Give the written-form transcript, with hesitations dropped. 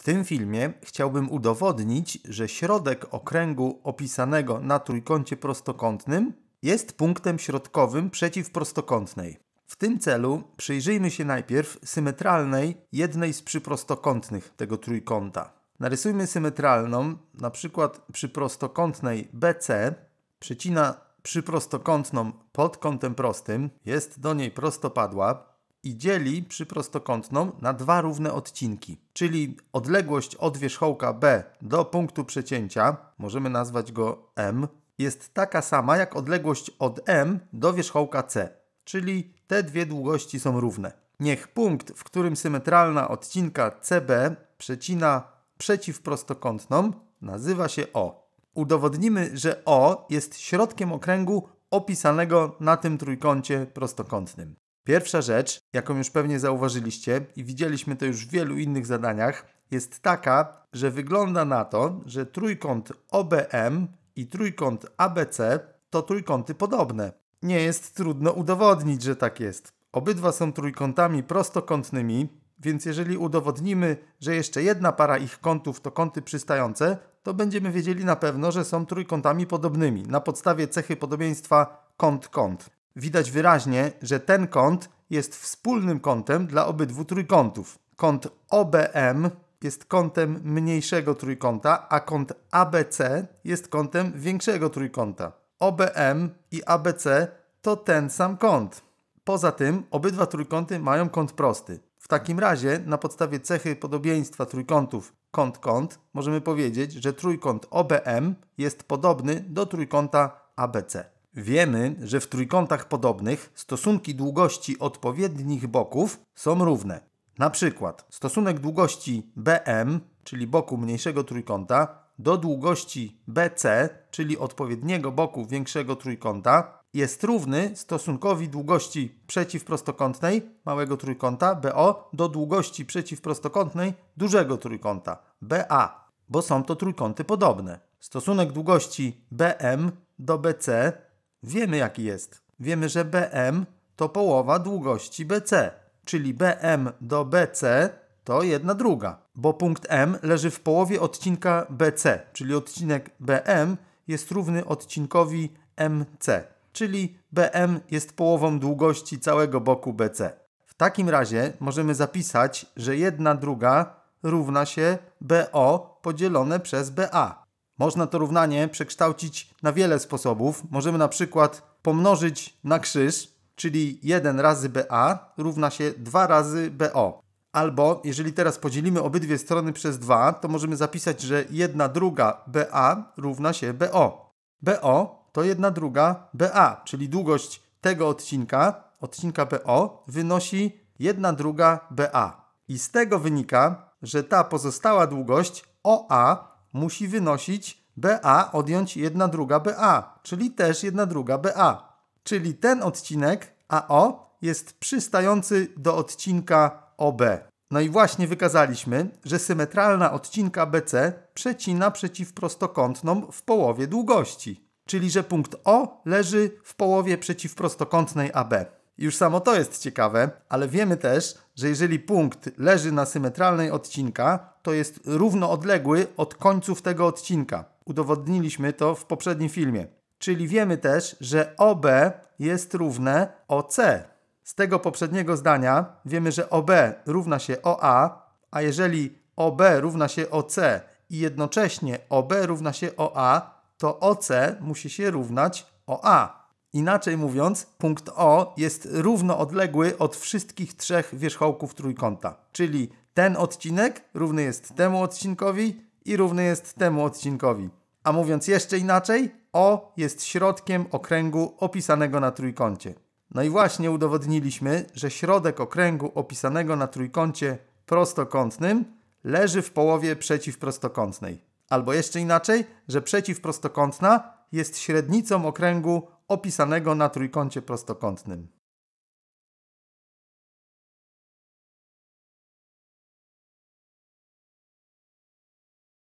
W tym filmie chciałbym udowodnić, że środek okręgu opisanego na trójkącie prostokątnym jest punktem środkowym przeciwprostokątnej. W tym celu przyjrzyjmy się najpierw symetralnej jednej z przyprostokątnych tego trójkąta. Narysujmy symetralną, na przykład przy prostokątnej BC, przecina przyprostokątną pod kątem prostym, jest do niej prostopadła i dzieli przyprostokątną na dwa równe odcinki, czyli odległość od wierzchołka B do punktu przecięcia, możemy nazwać go M, jest taka sama jak odległość od M do wierzchołka C, czyli te dwie długości są równe. Niech punkt, w którym symetralna odcinka CB przecina przeciwprostokątną, nazywa się O. Udowodnimy, że O jest środkiem okręgu opisanego na tym trójkącie prostokątnym. Pierwsza rzecz, jaką już pewnie zauważyliście i widzieliśmy to już w wielu innych zadaniach, jest taka, że wygląda na to, że trójkąt OBM i trójkąt ABC to trójkąty podobne. Nie jest trudno udowodnić, że tak jest. Obydwa są trójkątami prostokątnymi, więc jeżeli udowodnimy, że jeszcze jedna para ich kątów to kąty przystające, to będziemy wiedzieli na pewno, że są trójkątami podobnymi na podstawie cechy podobieństwa kąt-kąt. Widać wyraźnie, że ten kąt jest wspólnym kątem dla obydwu trójkątów. Kąt OBM jest kątem mniejszego trójkąta, a kąt ABC jest kątem większego trójkąta. OBM i ABC to ten sam kąt. Poza tym obydwa trójkąty mają kąt prosty. W takim razie na podstawie cechy podobieństwa trójkątów kąt-kąt możemy powiedzieć, że trójkąt OBM jest podobny do trójkąta ABC. Wiemy, że w trójkątach podobnych stosunki długości odpowiednich boków są równe. Na przykład stosunek długości BM, czyli boku mniejszego trójkąta, do długości BC, czyli odpowiedniego boku większego trójkąta, jest równy stosunkowi długości przeciwprostokątnej małego trójkąta BO do długości przeciwprostokątnej dużego trójkąta BA, bo są to trójkąty podobne. Stosunek długości BM do BC wiemy, jaki jest. Wiemy, że BM to połowa długości BC, czyli BM do BC to 1/2, bo punkt M leży w połowie odcinka BC, czyli odcinek BM jest równy odcinkowi MC, czyli BM jest połową długości całego boku BC. W takim razie możemy zapisać, że 1/2 równa się BO podzielone przez BA. Można to równanie przekształcić na wiele sposobów. Możemy na przykład pomnożyć na krzyż, czyli 1 razy BA równa się 2 razy BO. Albo jeżeli teraz podzielimy obydwie strony przez 2, to możemy zapisać, że 1/2 BA równa się BO. BO to 1/2 BA, czyli długość tego odcinka BO, wynosi 1/2 BA. I z tego wynika, że ta pozostała długość OA musi wynosić BA odjąć 1/2 BA, czyli też 1/2 BA. Czyli ten odcinek AO jest przystający do odcinka OB. No i właśnie wykazaliśmy, że symetralna odcinka BC przecina przeciwprostokątną w połowie długości. Czyli że punkt O leży w połowie przeciwprostokątnej AB. Już samo to jest ciekawe, ale wiemy też, że jeżeli punkt leży na symetralnej odcinka, to jest równoodległy od końców tego odcinka. Udowodniliśmy to w poprzednim filmie. Czyli wiemy też, że OB jest równe OC. Z tego poprzedniego zdania wiemy, że OB równa się OA, a jeżeli OB równa się OC i jednocześnie OB równa się OA, to OC musi się równać OA. Inaczej mówiąc, punkt O jest równoodległy od wszystkich trzech wierzchołków trójkąta. Czyli ten odcinek równy jest temu odcinkowi i równy jest temu odcinkowi. A mówiąc jeszcze inaczej, O jest środkiem okręgu opisanego na trójkącie. No i właśnie udowodniliśmy, że środek okręgu opisanego na trójkącie prostokątnym leży w połowie przeciwprostokątnej. Albo jeszcze inaczej, że przeciwprostokątna jest średnicą okręgu opisanego na trójkącie prostokątnym.